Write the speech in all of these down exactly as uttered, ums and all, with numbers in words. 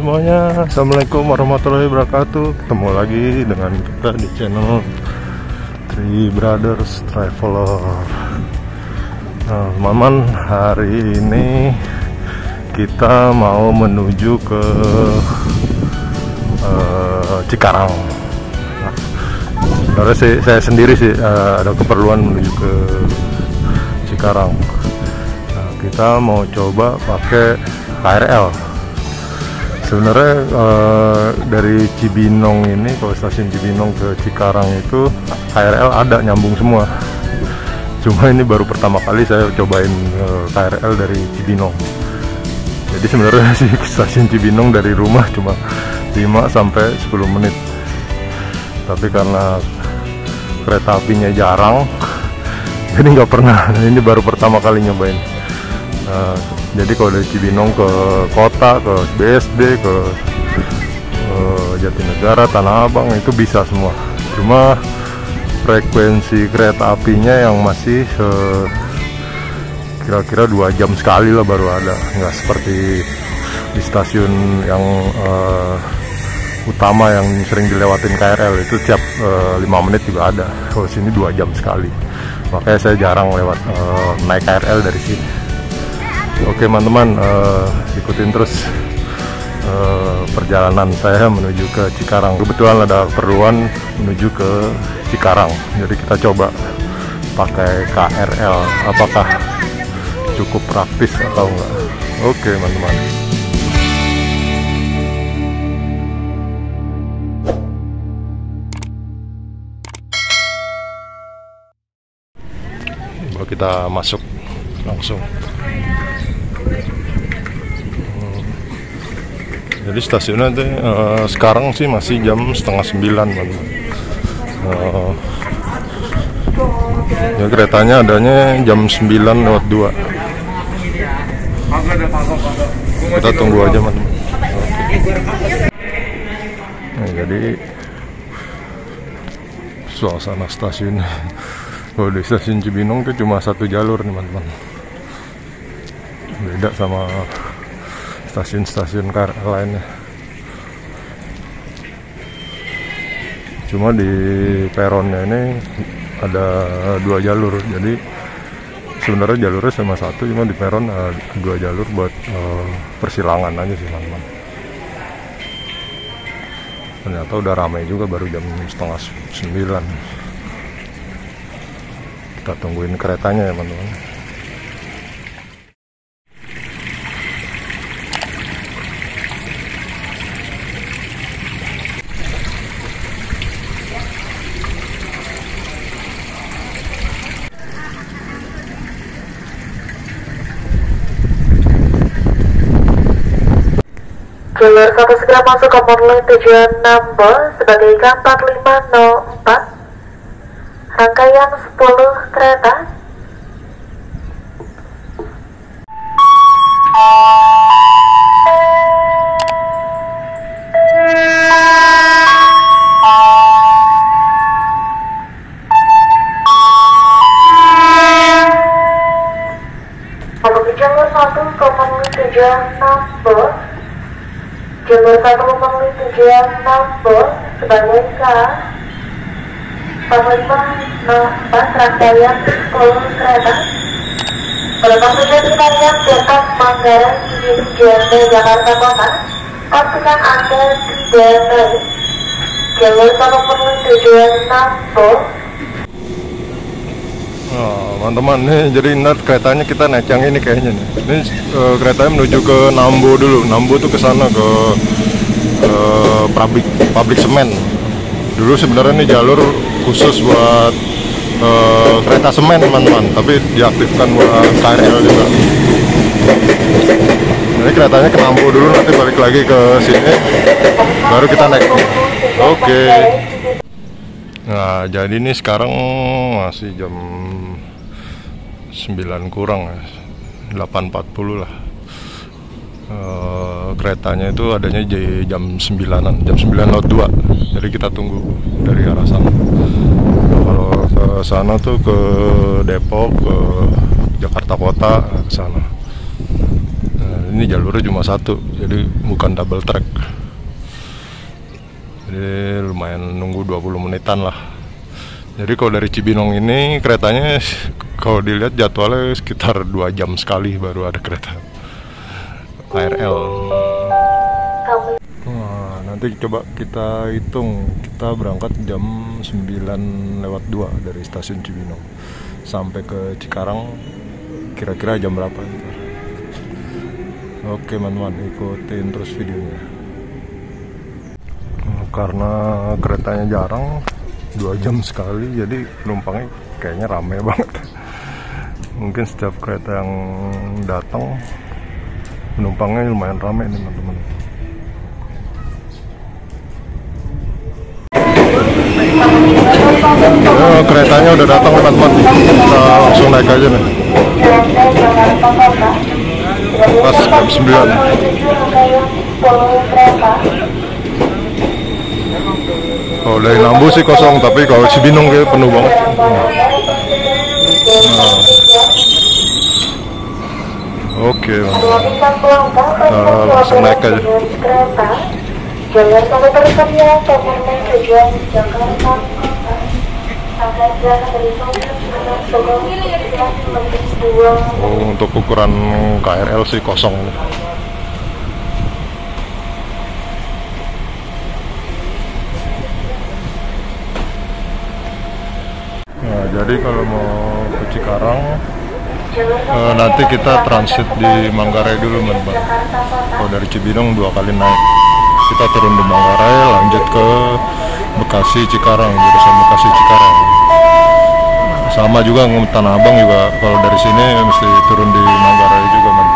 semuanya, assalamualaikum warahmatullahi wabarakatuh. Ketemu lagi dengan kita di channel Three Brothers Traveler. Nah teman-teman, hari ini kita mau menuju ke uh, Cikarang. Nah, sebenarnya sih, saya sendiri sih uh, ada keperluan menuju ke Cikarang. Nah, kita mau coba pakai K R L. Sebenarnya eh, dari Cibinong ini, kalau stasiun Cibinong ke Cikarang itu K R L ada, nyambung semua. Cuma ini baru pertama kali saya cobain eh, K R L dari Cibinong. Jadi sebenarnya sih stasiun Cibinong dari rumah cuma lima sampai sepuluh menit. Tapi karena kereta apinya jarang, jadi nggak pernah. Ini baru pertama kali nyobain. Nah, jadi kalau dari Cibinong ke kota, ke B S D, ke, ke Jatinegara, Tanah Abang itu bisa semua. Cuma frekuensi kereta apinya yang masih kira-kira dua jam sekali lah baru ada. Nggak seperti di stasiun yang uh, utama yang sering dilewatin K R L itu tiap uh, lima menit juga ada. Kalau sini dua jam sekali. Makanya saya jarang lewat uh, naik K R L dari sini. Oke teman-teman, uh, ikutin terus uh, perjalanan saya menuju ke Cikarang. Kebetulan ada keperluan menuju ke Cikarang, jadi kita coba pakai K R L apakah cukup praktis atau enggak. Oke teman-teman, kita masuk langsung. Jadi stasiunnya tuh, uh, sekarang sih masih jam setengah sembilan, teman-teman. Uh, ya keretanya adanya jam sembilan lewat dua. Kita tunggu aja, teman-teman. Nah, jadi suasana stasiun. Kalau di stasiun Cibinong tuh cuma satu jalur, teman-teman. Beda sama stasiun-stasiun K R L lainnya. Cuma di peronnya ini ada dua jalur, jadi sebenarnya jalurnya sama satu, cuma di peron uh, dua jalur buat uh, persilangan aja sih teman-teman. Ternyata udah ramai juga, baru jam setengah sembilan. Kita tungguin keretanya ya teman-teman. Jalur satu segera masuk ke Morley tujuan Nambo sebagai K empat lima nol empat. Rangkaian sepuluh kereta. Melalui jalur satu ke Morley tujuan Nambo. Jalur satu melalui tujuan Nambo sebagai K empat lima nol empat rangkaian sepuluh kereta. Penumpang tujuan Cikarang, Depok, Manggarai, Cibinong, Jakarta Kota. Pastikan Anda tidak naik. Jalur satu melalui tujuan Nambo. Nah, teman-teman, nih jadi ntar keretanya kita naik yang ini kayaknya nih. Ini uh, keretanya menuju ke Nambo dulu. Nambo tuh kesana ke ke pabrik pabrik semen. Dulu sebenarnya ini jalur khusus buat uh, kereta semen teman-teman, tapi diaktifkan buat K R L juga. Ini keretanya ke Nambo dulu, nanti balik lagi ke sini, baru kita naik. Oke. Okay. Nah jadi ini sekarang masih jam sembilan kurang, delapan empat puluh lah. E, keretanya itu adanya di jam sembilanan, jam sembilan lewat dua. Jadi kita tunggu dari arah sana. Kalau ke sana tuh ke Depok, ke Jakarta Kota, ke sana. E, ini jalurnya cuma satu, jadi bukan double track. Jadi lumayan nunggu dua puluh menitan lah. Jadi kalau dari Cibinong ini keretanya kalau dilihat jadwalnya sekitar dua jam sekali baru ada kereta K R L. Nah, nanti coba kita hitung, kita berangkat jam sembilan lewat dua dari stasiun Cibinong sampai ke Cikarang kira-kira jam berapa? Oke teman-teman, ikutin terus videonya. Karena keretanya jarang, dua jam sekali, jadi penumpangnya kayaknya rame banget. Mungkin setiap kereta yang datang penumpangnya lumayan rame nih teman-teman. Oh, keretanya udah datang teman-teman, kita langsung naik aja nih. Pas jam sembilan. Kalau dari Nambo sih kosong, tapi kalau Cibinong kayak penuh banget. Nah. Oke, nah, langsung naik aja. Oh, untuk ukuran K R L sih kosong. Nah, jadi kalau mau ke Cikarang eh, nanti kita transit di Manggarai dulu teman-teman. Kalau dari Cibinong dua kali naik, kita turun di Manggarai, lanjut ke Bekasi Cikarang, jurusan Bekasi Cikarang. Sama juga Tanah Abang juga, kalau dari sini mesti turun di Manggarai juga man.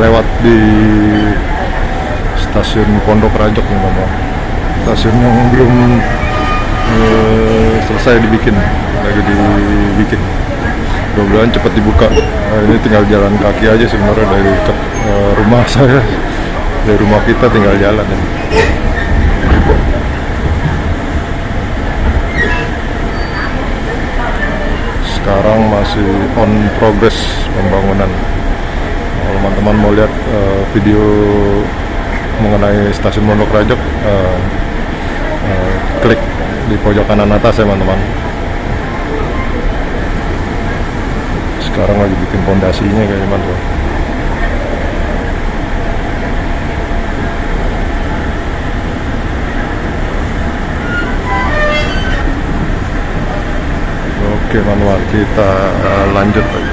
Lewat di stasiun Pondok Rajeg nih teman-teman, stasiun yang belum eh, selesai dibikin, lagi dibikin, mudah-mudahan cepat dibuka. Nah, ini tinggal jalan kaki aja sebenarnya dari ke, eh, rumah saya, dari rumah kita tinggal jalan ya. Sekarang masih on progress pembangunan. Kalau teman-teman mau lihat uh, video mengenai stasiun Monokrajok, uh, uh, klik di pojok kanan atas ya teman-teman. Sekarang lagi bikin pondasinya kayak gimana tuh. Oke teman-teman, kita uh, lanjut lagi.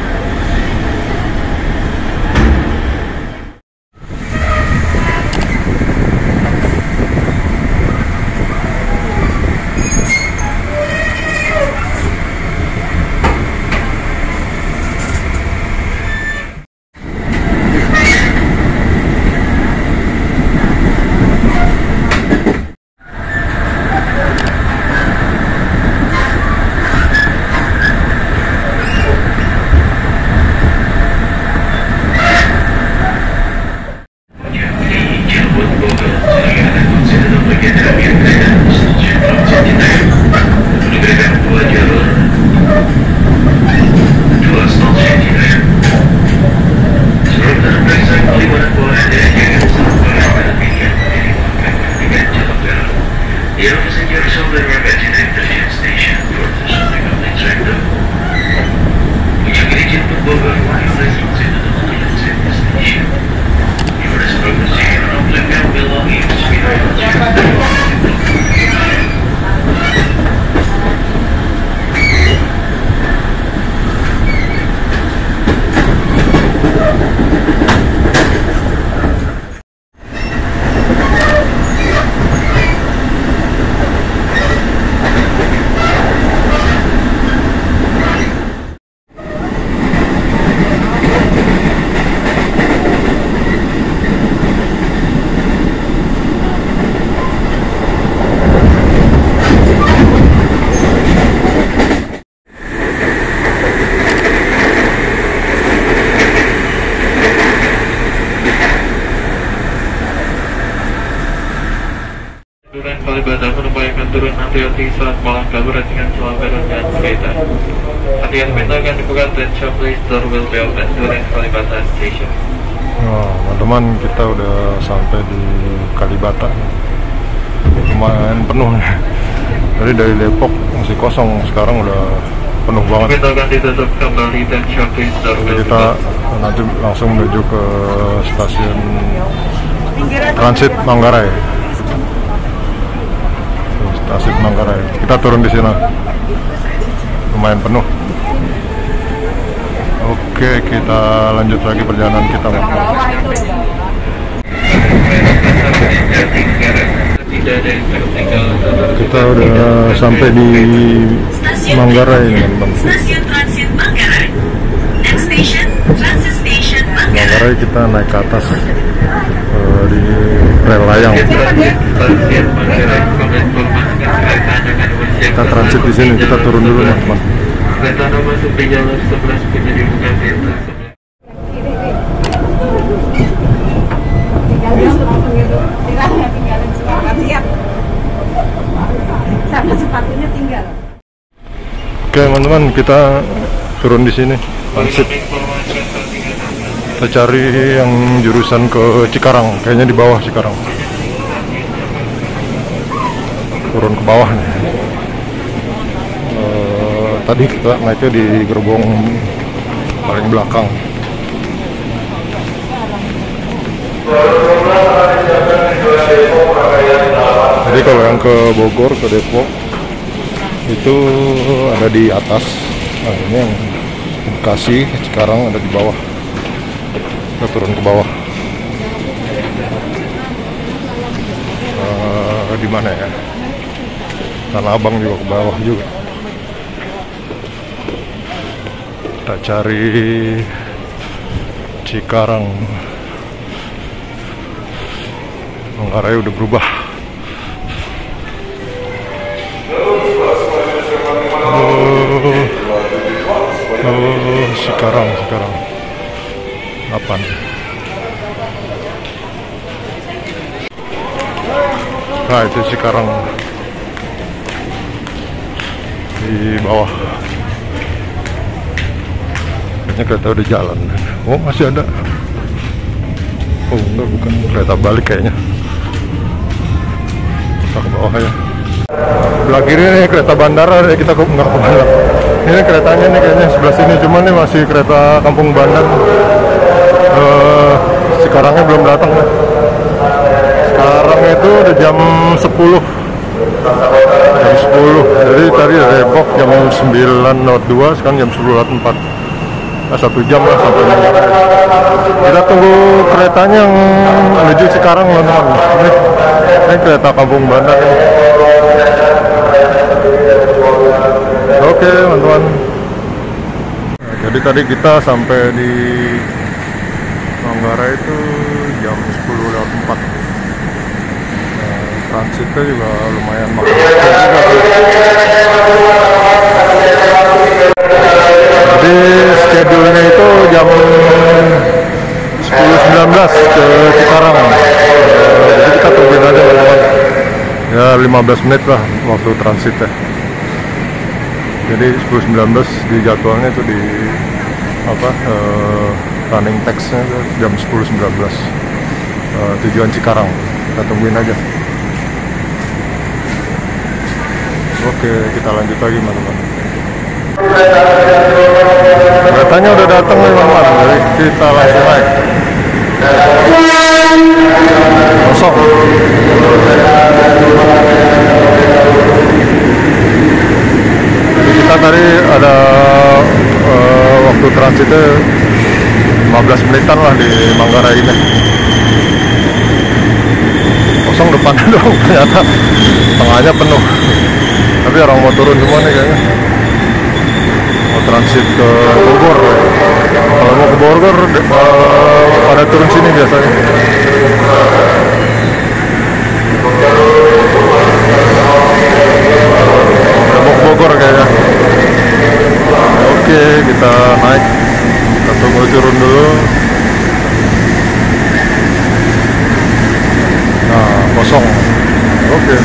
Bupati Selat Malang Kalur Racingan Selat Barat dan sekitar. Hadiah pintu akan dibuka dan shop place door will be open during Kalibata station. Nah, teman-teman kita udah sampai di Kalibata. Lumayan penuh. Jadi dari Depok masih kosong, sekarang udah penuh banget. Pintu akan ditutup kembali dan shop place door will be open. Kita nanti langsung menuju ke stasiun transit Manggarai. Transit Manggarai. Kita turun di sini. Lumayan penuh. Oke, kita lanjut lagi perjalanan kita. Kita udah sampai di Manggarai ini, teman-teman. Stasiun transit Manggarai. Next station, transit station Manggarai. Manggarai kita naik ke atas. Di rel layang kita transit di sini, kita turun dulu ya teman. Oke teman-teman, kita turun di sini transit. Kita cari yang jurusan ke Cikarang, kayaknya di bawah Cikarang. Turun ke bawah nih. E, tadi kita naiknya di gerbong paling belakang. Jadi kalau yang ke Bogor, ke Depok itu ada di atas. Nah, ini yang Bekasi, Cikarang ada di bawah. Kita turun ke bawah. Uh, di mana ya? Tanah Abang juga ke bawah juga. Kita cari Cikarang. Manggarai udah berubah. Oh, oh, Cikarang, Cikarang. Apaan? Nah itu Cikarang di bawah. Kayaknya kereta udah jalan. Oh masih ada. Oh enggak, bukan kereta balik kayaknya. Kita ke bawah ya. Belah kiri ini kereta bandara, kita ke nggak ke bandara. Ini keretanya nih kayaknya sebelah sini, cuman ini masih kereta Kampung Bandar. Uh, Cikarangnya belum datang nih. Sekarang itu udah jam sepuluh. Jam sepuluh. Jadi tadi Depok jam sembilan lewat dua, sekarang jam sepuluh lewat empat. Nah, satu jam lah sampai nanti. Kita tunggu keretanya yang menuju Cikarang loh teman. Ini, ini kereta Kampung Bandar. Oke okay, teman-teman. Nah, jadi tadi kita sampai di Manggarai itu jam sepuluh lewat empat. Nah, transitnya juga lumayan makan waktu juga. Jadi schedule-nya itu jam sepuluh lewat sembilan belas ke Cikarang. Jadi kita tungguin aja teman-teman. Ya lima belas menit lah waktu transitnya. Jadi sepuluh lewat sembilan belas di jadwalnya itu di apa? Uh, running text-nya jam sepuluh lewat sembilan belas. Uh, tujuan Cikarang. Kita tungguin aja. Oke, kita lanjut lagi teman-teman. Keretanya udah datang nih teman-teman. Jadi kita langsung naik. Kosong. Jadi kita tadi ada uh, waktu transitnya lima belas menitan lah di Manggarai ini. Kosong depannya dong ternyata, tengahnya penuh. Tapi orang mau turun semua nih kayaknya. Mau transit ke Bogor. Kalau mau ke Bogor pada turun sini biasanya. Udah mau ke Bogor kayaknya. Oke, kita naik. Kita tunggu turun dulu. Nah, kosong. Oke. Okay.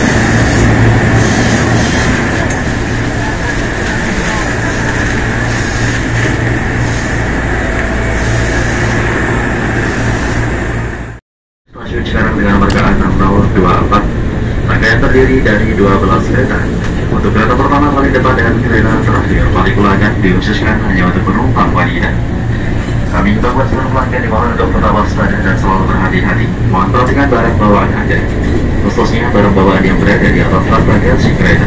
Kereta pertama paling depan dan kereta terakhir paling belakang dikhususkan hanya untuk penumpang wanita. Kami utamakan seluruh pelanggan di bawah untuk tetap waspada dan selalu berhati-hati. Mohon perhatikan barang bawaan Anda, khususnya barang bawaan yang berada di atas tas bagasi kereta.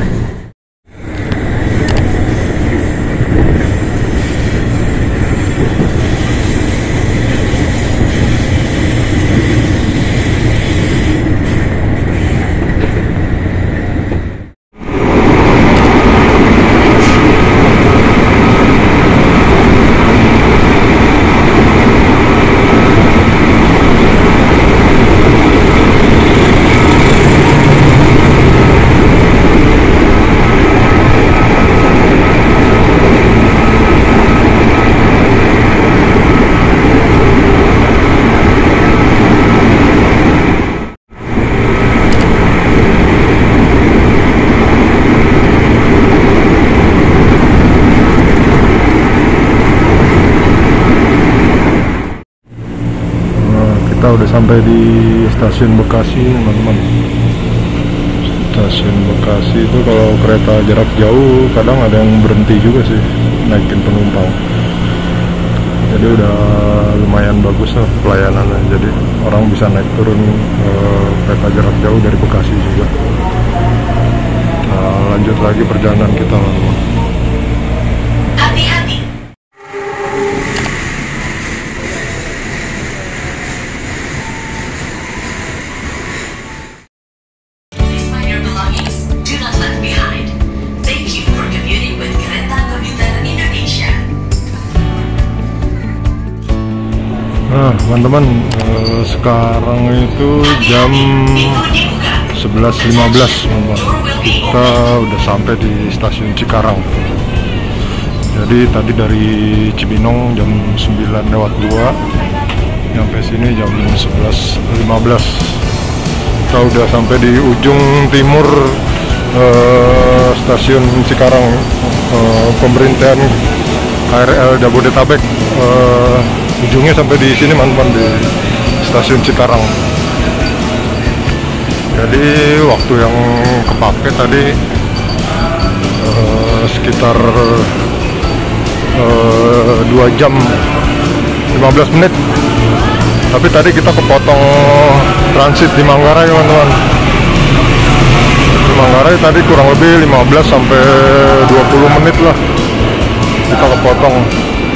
Udah sampai di stasiun Bekasi, teman-teman. Stasiun Bekasi itu kalau kereta jarak jauh kadang ada yang berhenti juga sih naikin penumpang. Jadi udah lumayan bagus lah pelayanannya. Jadi orang bisa naik turun ke kereta jarak jauh dari Bekasi juga. Nah, lanjut lagi perjalanan kita, teman-teman. Nah teman-teman, eh, sekarang itu jam sebelas lima belas, teman-teman. Kita udah sampai di stasiun Cikarang. Jadi tadi dari Cibinong jam sembilan lewat dua, sampai sini jam sebelas lima belas. Kita udah sampai di ujung timur eh, stasiun Cikarang, eh, pemerintahan K R L Jabodetabek. Eh, ujungnya sampai di sini, teman-teman, di stasiun Cikarang. Jadi waktu yang kepake tadi eh, sekitar eh, dua jam lima belas menit. Tapi tadi kita kepotong transit di Manggarai, teman-teman. Di Manggarai tadi kurang lebih lima belas sampai dua puluh menit lah kita kepotong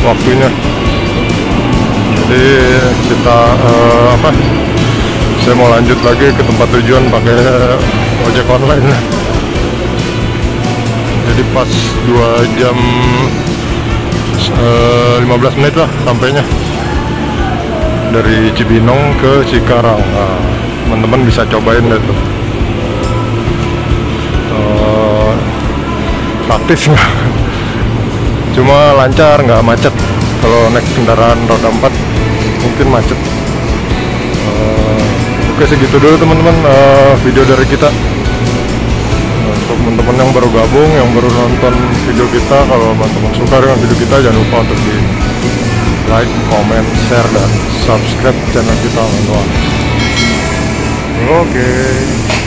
waktunya. Jadi kita uh, apa? Saya mau lanjut lagi ke tempat tujuan pakai ojek online. Jadi pas dua jam lima belas menit lah sampainya dari Cibinong ke Cikarang. Nah, teman-teman bisa cobain deh tuh. Uh, praktis nggak? Cuma lancar, nggak macet. Kalau naik kendaraan roda empat mungkin macet. uh, Oke, segitu dulu teman-teman uh, video dari kita. Untuk teman-teman yang baru gabung, yang baru nonton video kita, kalau teman-teman suka dengan video kita, jangan lupa untuk di like, comment, share, dan subscribe channel kita, teman-teman. Oke.